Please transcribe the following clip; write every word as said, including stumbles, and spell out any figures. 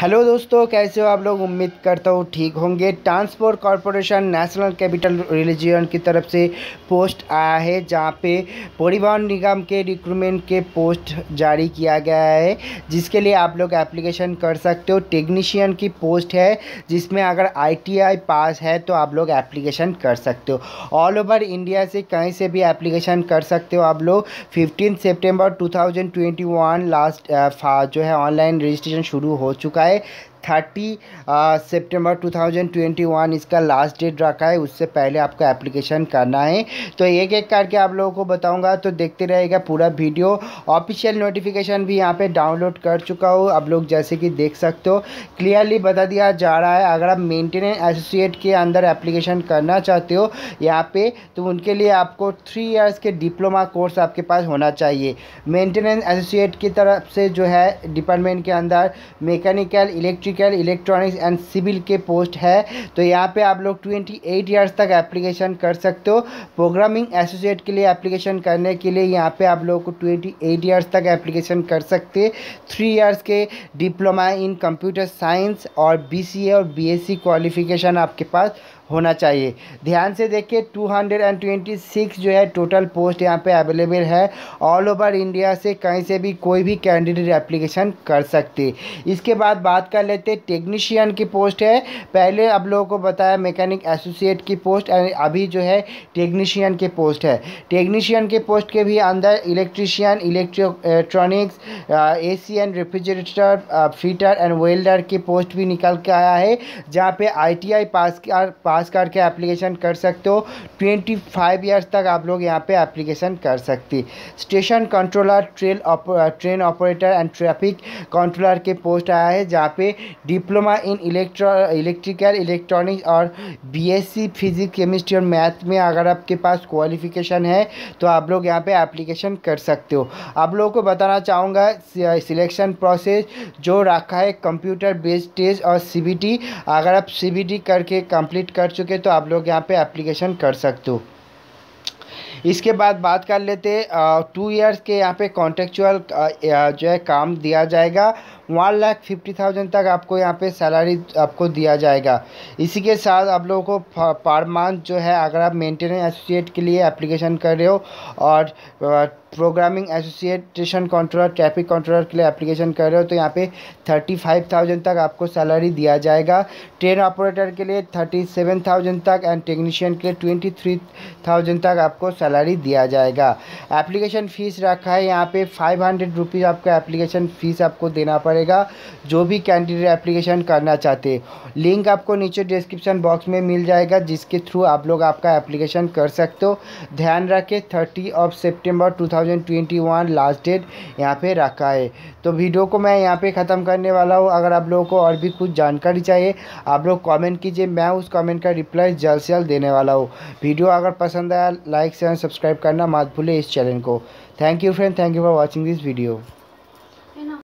Hello दोस्तों, कैसे हो आप लोग। उम्मीद करता हूँ ठीक होंगे। Transport corporation national capital religion की तरफ से पोस्ट आया है, जहाँ पे परिवहन निगम के रिक्रूटमेंट के पोस्ट जारी किया गया है, जिसके लिए आप लोग एप्लीकेशन कर सकते हो। टेक्नीशियन की पोस्ट है, जिसमें अगर आई टी आई पास है तो आप लोग एप्लीकेशन कर सकते हो। ऑल ओवर इंडिया से कहीं से भी एप्लीकेशन कर सकते हो आप लोग। Fifteen September two thousand twenty one last जो है ऑनलाइन रजिस्ट्रेशन शुरू हो चुका है। थर्टी सितंबर टू थाउजेंड ट्वेंटी वन इसका लास्ट डेट रखा है, उससे पहले आपको एप्लीकेशन करना है। तो एक एक करके आप लोगों को बताऊंगा, तो देखते रहेगा पूरा वीडियो। ऑफिशियल नोटिफिकेशन भी यहां पे डाउनलोड कर चुका हूं, आप लोग जैसे कि देख सकते हो। क्लियरली बता दिया जा रहा है, अगर आप मेंटेनेंस एसोसिएट के अंदर एप्लीकेशन करना चाहते हो यहाँ पे, तो उनके लिए आपको थ्री ईयर्स के डिप्लोमा कोर्स आपके पास होना चाहिए। मेंटेनेंस एसोसिएट की तरफ से जो है डिपार्टमेंट के अंदर mechanic electrical, electronics and civil के पोस्ट है। तो यहाँ पे आप लोग अट्ठाईस इयर्स तक एप्लीकेशन कर सकते हो। प्रोग्रामिंग एसोसिएट के लिए एप्लीकेशन करने के लिए यहाँ पे आप लोग को अट्ठाईस इयर्स तक एप्लीकेशन कर सकते। थ्री इयर्स के डिप्लोमा इन कंप्यूटर साइंस और बी सी ए और बी एस सी क्वालिफिकेशन आपके पास होना चाहिए। ध्यान से देखिए, टू हंड्रेड ट्वेंटी सिक्स जो है टोटल पोस्ट यहाँ पे अवेलेबल है। ऑल ओवर इंडिया से कहीं से भी कोई भी कैंडिडेट एप्लीकेशन कर सकते। इसके बाद बात कर लेते टेक्नीशियन की पोस्ट है। पहले आप लोगों को बताया मैकेनिक एसोसिएट की पोस्ट, अभी जो है टेक्नीशियन के पोस्ट है। टेक्नीशियन के पोस्ट के भी अंदर electrician, electronics, A C and refrigerator, fitter and welder की पोस्ट भी निकल के आया है, जहाँ पे आई टी आई पास पास करके एप्लीकेशन कर सकते हो। पच्चीस इयर्स तक आप लोग यहाँ पे एप्लीकेशन कर सकते। Station controller, train train operator and traffic controller के पोस्ट आया है, जहाँ पे diploma in electro electrical, electronics और B S C physics, chemistry और मैथ में अगर आपके पास क्वालिफिकेशन है तो आप लोग यहाँ पे एप्लीकेशन कर सकते हो। आप लोगों को बताना चाहूँगा, सिलेक्शन प्रोसेस जो रखा है कंप्यूटर बेस्ड टेस्ट और सी बी टी, अगर आप सी बी टी करके कंप्लीट कर चुके तो आप लोग यहाँ पे एप्लीकेशन कर सकते हो। इसके बाद बात कर लेते टू इयर्स के यहाँ पे कॉन्ट्रेक्चुअल जो है काम दिया जाएगा। वन लाख फिफ्टी थाउजेंड तक आपको यहाँ पे सैलरी आपको दिया जाएगा। इसी के साथ आप लोगों को पर मंथ जो है, अगर आप मेंटेनेंस एसोसिएट के लिए एप्लीकेशन कर रहे हो और programming association controller, traffic controller के लिए एप्लीकेशन कर रहे हो, तो यहाँ पे थर्टी फाइव थाउजेंड तक आपको सैलरी दिया जाएगा। ट्रेन ऑपरेटर के लिए थर्टी सेवन थाउजेंड तक एंड टेक्नीशियन के लिए ट्वेंटी थ्री थाउजेंड तक आपको सैलरी दिया जाएगा। एप्लीकेशन फ़ीस रखा है यहाँ पे फाइव हंड्रेड रुपीज़ आपको एप्लीकेशन फ़ीस आपको देना पड़ेगा, जो भी कैंडिडेट एप्लीकेशन करना चाहते। लिंक आपको नीचे डिस्क्रिप्शन बॉक्स में मिल जाएगा, जिसके थ्रू आप लोग आपका एप्लीकेशन कर सकते हो। ध्यान रखें, thirty of September two twenty one last date यहाँ पे रखा है। तो वीडियो को मैं यहाँ पे ख़त्म करने वाला हूँ। अगर आप लोगों को और भी कुछ जानकारी चाहिए आप लोग कमेंट कीजिए, मैं उस कमेंट का रिप्लाई जल्द से जल्द देने वाला हूँ। वीडियो अगर पसंद आया लाइक शेयर सब्सक्राइब करना मत भूले इस चैनल को। Thank you friend, thank you for watching this video.